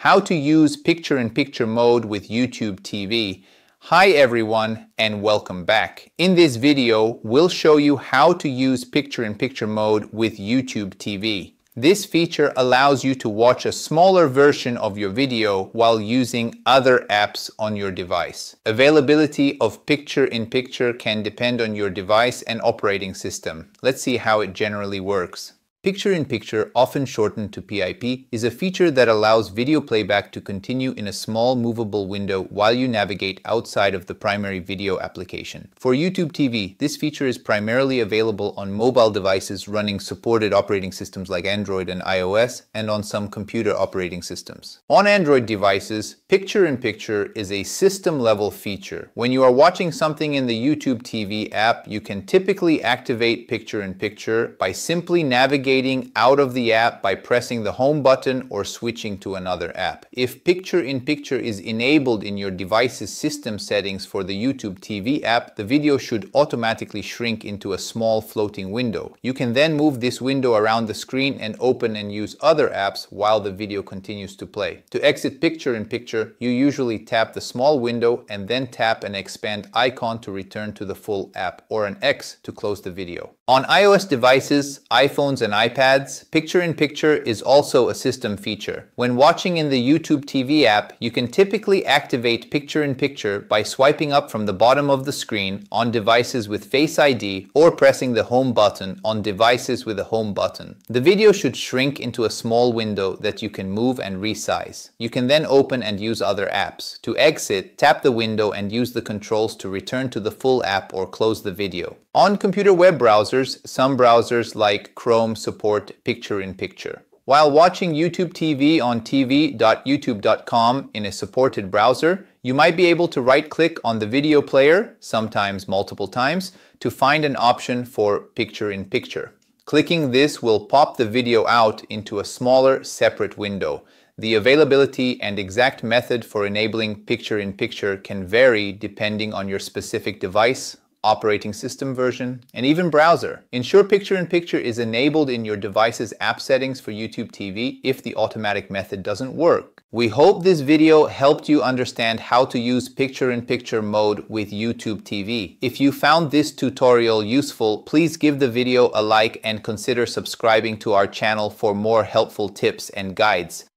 How to use picture-in-picture mode with YouTube TV. Hi everyone and welcome back. In this video, we'll show you how to use picture-in-picture mode with YouTube TV. This feature allows you to watch a smaller version of your video while using other apps on your device. Availability of picture-in-picture can depend on your device and operating system. Let's see how it generally works. Picture-in-picture, often shortened to PIP, is a feature that allows video playback to continue in a small movable window while you navigate outside of the primary video application. For YouTube TV, this feature is primarily available on mobile devices running supported operating systems like Android and iOS, and on some computer operating systems. On Android devices, picture-in-picture is a system-level feature. When you are watching something in the YouTube TV app, you can typically activate picture-in-picture by simply navigating out of the app by pressing the home button or switching to another app. If picture-in-picture is enabled in your device's system settings for the YouTube TV app, the video should automatically shrink into a small floating window. You can then move this window around the screen and open and use other apps while the video continues to play. To exit picture-in-picture, you usually tap the small window and then tap an expand icon to return to the full app, or an X to close the video. On iOS devices, iPhones and iPads, picture-in-picture is also a system feature. When watching in the YouTube TV app, you can typically activate picture-in-picture by swiping up from the bottom of the screen on devices with Face ID, or pressing the home button on devices with a home button. The video should shrink into a small window that you can move and resize. You can then open and use other apps. To exit, tap the window and use the controls to return to the full app or close the video. On computer web browsers, some browsers like Chrome support picture-in-picture. While watching YouTube TV on tv.youtube.com in a supported browser, you might be able to right-click on the video player, sometimes multiple times, to find an option for picture-in-picture. Clicking this will pop the video out into a smaller, separate window. The availability and exact method for enabling picture-in-picture can vary depending on your specific device, operating system version, and even browser. Ensure picture-in-picture is enabled in your device's app settings for YouTube TV if the automatic method doesn't work. We hope this video helped you understand how to use picture-in-picture mode with YouTube TV. If you found this tutorial useful, please give the video a like and consider subscribing to our channel for more helpful tips and guides.